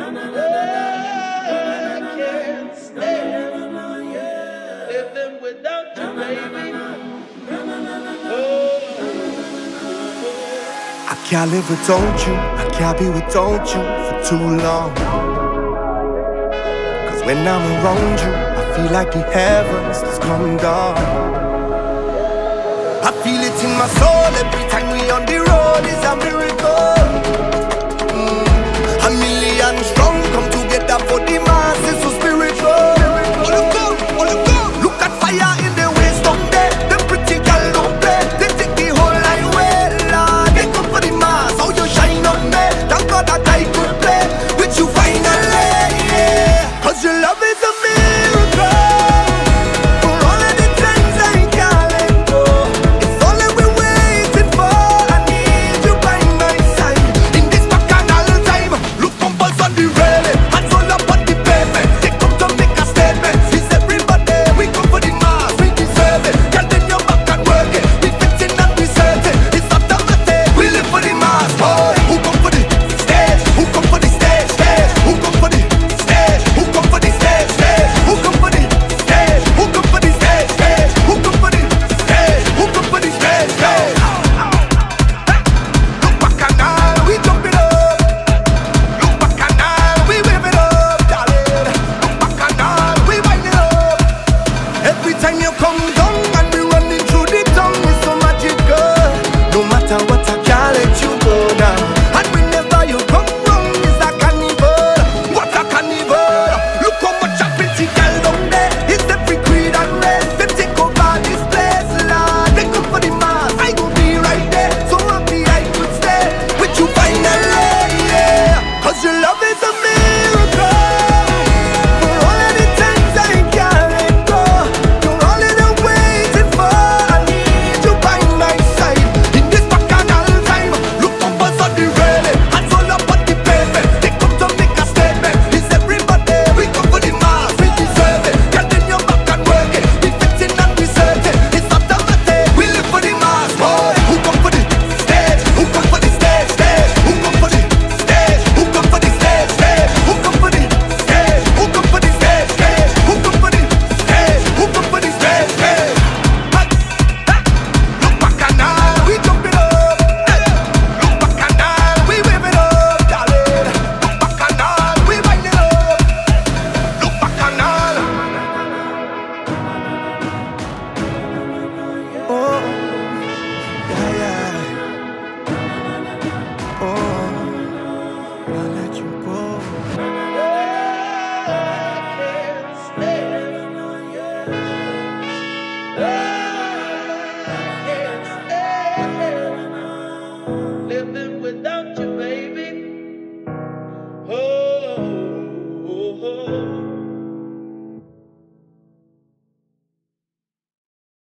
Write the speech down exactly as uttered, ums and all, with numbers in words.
I can't stand living without you, baby. Oh. I can't live without you, I can't be without you for too long. Cause when I'm around you, I feel like the heavens has come down. I feel it in my soul every time we on the road is a miracle. Mm. A million strong come together for the masses so spiritual. Look at fire in the waist down there. Them pretty girl down there, they take the whole highway, Lord. They come for the mass, how you shine on me. Thank God that I could play with you finally, yeah. Cause your love is a miracle. Living